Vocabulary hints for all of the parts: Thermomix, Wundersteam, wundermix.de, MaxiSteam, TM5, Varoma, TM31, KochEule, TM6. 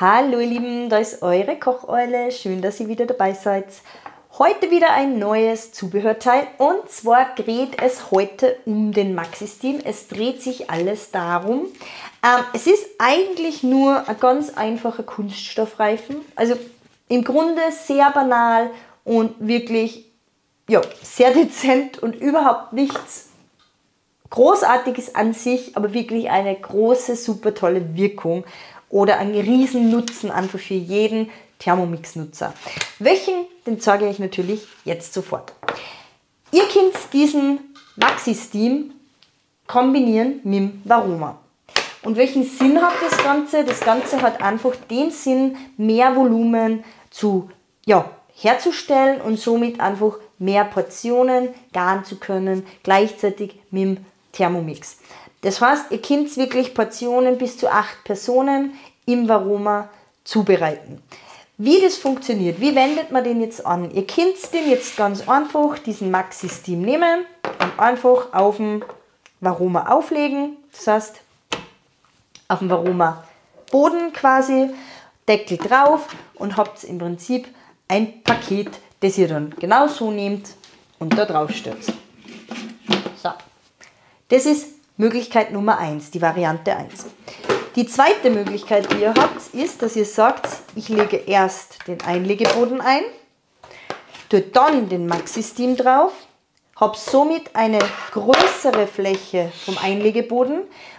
Hallo ihr Lieben, da ist eure KochEule, schön, dass ihr wieder dabei seid. Heute wieder ein neues Zubehörteil und zwar geht es heute um den MaxiSteam. Es dreht sich alles darum. Es ist eigentlich nur ein ganz einfacher Kunststoffreifen, also im Grunde sehr banal und wirklich ja, sehr dezent und überhaupt nichts Großartiges an sich, aber wirklich eine große, super tolle Wirkung. Oder einen riesen Nutzen einfach für jeden Thermomix-Nutzer. Welchen, den zeige ich natürlich jetzt sofort. Ihr könnt diesen MaxiSteam kombinieren mit dem Varoma. Und welchen Sinn hat das Ganze? Das Ganze hat einfach den Sinn, mehr Volumen herzustellen und somit einfach mehr Portionen garen zu können, gleichzeitig mit dem Thermomix. Das heißt, ihr könnt wirklich Portionen bis zu 8 Personen im Varoma zubereiten. Wie das funktioniert, wie wendet man den jetzt an? Ihr könnt den jetzt ganz einfach, diesen MaxiSteam nehmen und einfach auf dem Varoma auflegen. Das heißt, auf dem Varoma Boden quasi, Deckel drauf und habt im Prinzip ein Paket, das ihr dann genau so nehmt und da drauf stürzt. So, das ist Möglichkeit Nummer 1, die Variante 1. Die zweite Möglichkeit, die ihr habt, ist, dass ihr sagt, ich lege erst den Einlegeboden ein, tue dann den MaxiSteam drauf, habe somit eine größere Fläche vom Einlegeboden,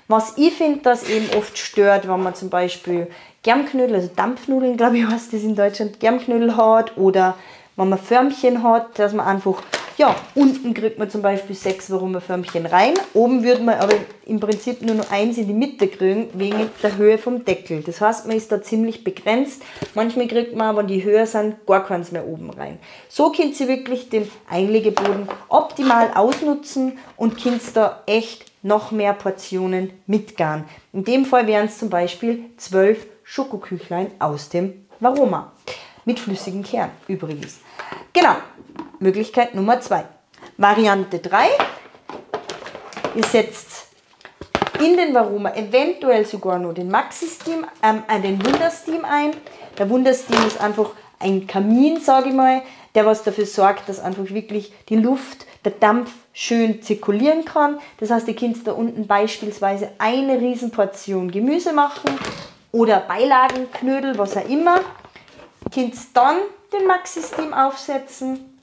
was ich finde, das eben oft stört, wenn man zum Beispiel Germknödel, also Dampfnudeln, glaube ich, heißt das in Deutschland, Germknödel hat oder wenn man Förmchen hat, dass man einfach unten kriegt man zum Beispiel 6 Varoma-Förmchen rein, oben würde man aber im Prinzip nur noch eins in die Mitte kriegen, wegen der Höhe vom Deckel. Das heißt, man ist da ziemlich begrenzt. Manchmal kriegt man, wenn die höher sind, gar keins mehr oben rein. So könnt ihr wirklich den Einlegeboden optimal ausnutzen und könnt da echt noch mehr Portionen mitgaren. In dem Fall wären es zum Beispiel 12 Schokoküchlein aus dem Varoma. Mit flüssigem Kern übrigens. Genau. Möglichkeit Nummer 2. Variante 3, ihr setzt in den Varoma eventuell sogar noch den MaxiSteam, den Wundersteam ein. Der Wundersteam ist einfach ein Kamin, sage ich mal, der was dafür sorgt, dass einfach wirklich die Luft, der Dampf schön zirkulieren kann. Das heißt, ihr könnt da unten beispielsweise eine Riesenportion Gemüse machen oder Beilagen, Knödel, was auch immer. Ihr könnt dann den MaxiSteam aufsetzen.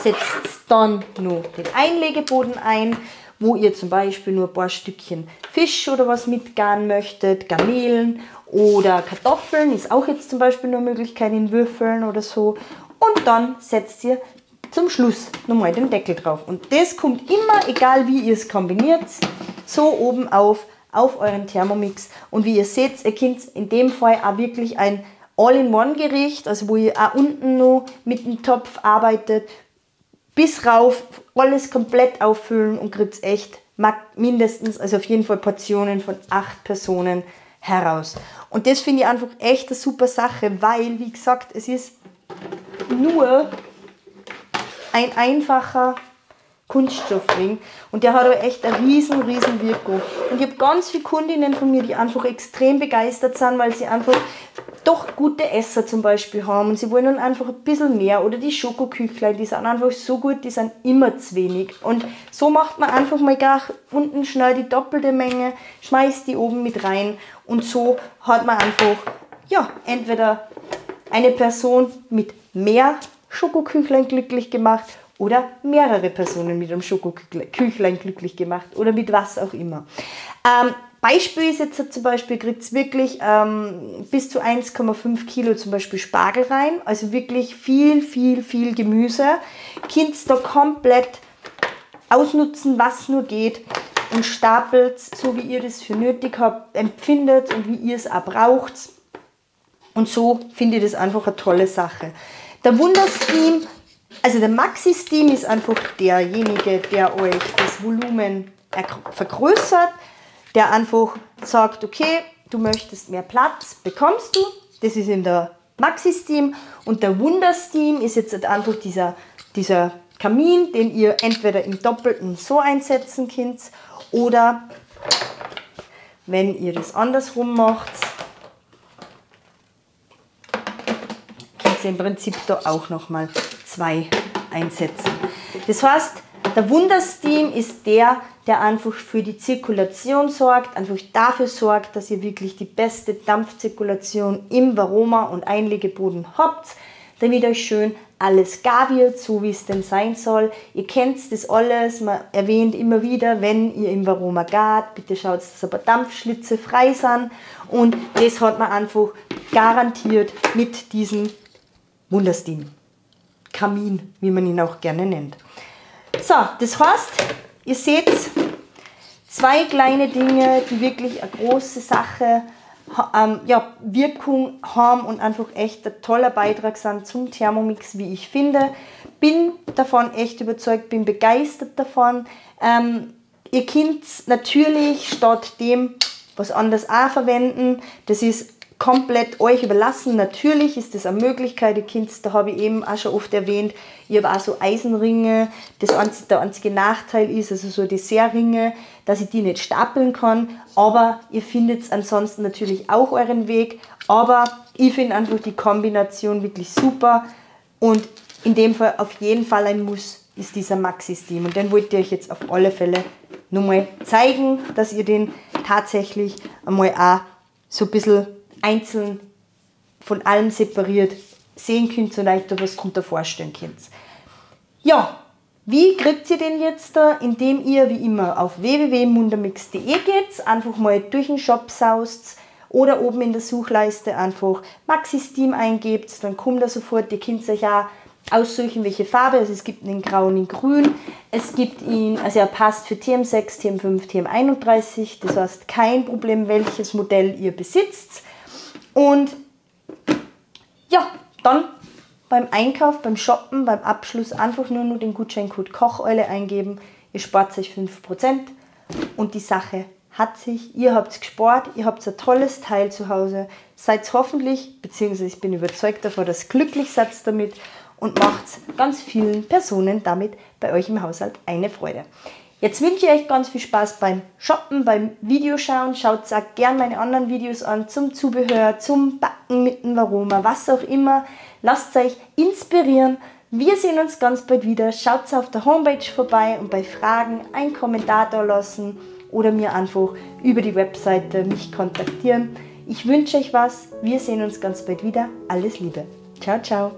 Setzt dann noch den Einlegeboden ein, wo ihr zum Beispiel nur ein paar Stückchen Fisch oder was mitgaren möchtet, Garnelen oder Kartoffeln, ist auch jetzt zum Beispiel nur eine Möglichkeit in Würfeln oder so. Und dann setzt ihr zum Schluss nochmal den Deckel drauf. Und das kommt immer, egal wie ihr es kombiniert, so oben auf euren Thermomix. Und wie ihr seht, ihr könnt in dem Fall auch wirklich ein All-in-One-Gericht, also wo ihr auch unten noch mit dem Topf arbeitet, bis rauf, alles komplett auffüllen und kriegt echt mindestens, also auf jeden Fall Portionen von 8 Personen heraus. Und das finde ich einfach echt eine super Sache, weil, wie gesagt, es ist nur ein einfacher Kunststoffring und der hat aber echt eine riesen Wirkung. Und ich habe ganz viele Kundinnen von mir, die einfach extrem begeistert sind, weil sie einfach doch gute Esser zum Beispiel haben und sie wollen dann einfach ein bisschen mehr oder die Schokoküchlein, die sind einfach so gut, die sind immer zu wenig und so macht man einfach mal gleich unten schnell die doppelte Menge, schmeißt die oben mit rein und so hat man einfach, ja, entweder eine Person mit mehr Schokoküchlein glücklich gemacht oder mehrere Personen mit einem Schokoküchlein glücklich gemacht oder mit was auch immer. Beispiel ist jetzt zum Beispiel, kriegt es wirklich bis zu 1,5 Kilo zum Beispiel Spargel rein, also wirklich viel Gemüse. Könnt's da komplett ausnutzen, was nur geht und stapelt so, wie ihr das für nötig habt, empfindet und wie ihr es auch braucht. Und so finde ich das einfach eine tolle Sache. Der Wundersteam, also der MaxiSteam ist einfach derjenige, der euch das Volumen vergrößert, der einfach sagt, okay, du möchtest mehr Platz, bekommst du. Das ist in der MaxiSteam. Und der Wundersteam ist jetzt einfach dieser Kamin, den ihr entweder im Doppelten so einsetzen könnt oder wenn ihr das andersrum macht, jetzt im Prinzip da auch nochmal 2 einsetzen. Das heißt, der Wundersteam ist der einfach für die Zirkulation sorgt, einfach dafür sorgt, dass ihr wirklich die beste Dampfzirkulation im Varoma und Einlegeboden habt, damit euch schön alles gar wird, so wie es denn sein soll. Ihr kennt das alles, man erwähnt immer wieder, wenn ihr im Varoma gart, bitte schaut, dass ein paar Dampfschlitze frei sind, und das hat man einfach garantiert mit diesem Wundersteam. Kamin, wie man ihn auch gerne nennt. So, das heißt, ihr seht 2 kleine Dinge, die wirklich eine große Sache, ja, Wirkung haben und einfach echt ein toller Beitrag sind zum Thermomix, wie ich finde. Bin davon echt überzeugt, bin begeistert davon. Ihr könnt natürlich statt dem was anderes auch verwenden. Das ist komplett euch überlassen. Natürlich ist das eine Möglichkeit, ihr Kinder, da habe ich eben auch schon oft erwähnt, ich habe auch so Eisenringe, der einzige Nachteil ist, also so Dessertringe, dass ich die nicht stapeln kann, aber ihr findet ansonsten natürlich auch euren Weg, aber ich finde einfach die Kombination wirklich super, und in dem Fall auf jeden Fall ein Muss ist dieser MaxiSteam, und den wollte ich euch jetzt auf alle Fälle nur mal zeigen, dass ihr den tatsächlich einmal auch so ein bisschen einzeln von allem separiert sehen könnt und euch da was drunter vorstellen könnt. Ja, wie kriegt ihr den jetzt da? Indem ihr wie immer auf www.wundermix.de geht, einfach mal durch den Shop saust oder oben in der Suchleiste einfach MaxiSteam eingebt, dann kommt er sofort. Ihr könnt euch auch aussuchen, welche Farbe, also es gibt ihn in grau und in grün, es gibt ihn, also er passt für TM6, TM5, TM31, das heißt kein Problem, welches Modell ihr besitzt. Und ja, dann beim Einkauf, beim Shoppen, beim Abschluss einfach nur den Gutscheincode KochEule eingeben. Ihr spart sich 5% und die Sache hat sich. Ihr habt gespart, ihr habt ein tolles Teil zu Hause. Seid hoffentlich, beziehungsweise ich bin überzeugt davon, dass glücklich seid damit, und macht ganz vielen Personen damit bei euch im Haushalt eine Freude. Jetzt wünsche ich euch ganz viel Spaß beim Shoppen, beim Videoschauen. Schaut auch gerne meine anderen Videos an zum Zubehör, zum Backen mit dem Varoma, was auch immer. Lasst euch inspirieren. Wir sehen uns ganz bald wieder. Schaut auf der Homepage vorbei und bei Fragen einen Kommentar da lassen oder mir einfach über die Webseite mich kontaktieren. Ich wünsche euch was. Wir sehen uns ganz bald wieder. Alles Liebe. Ciao, ciao.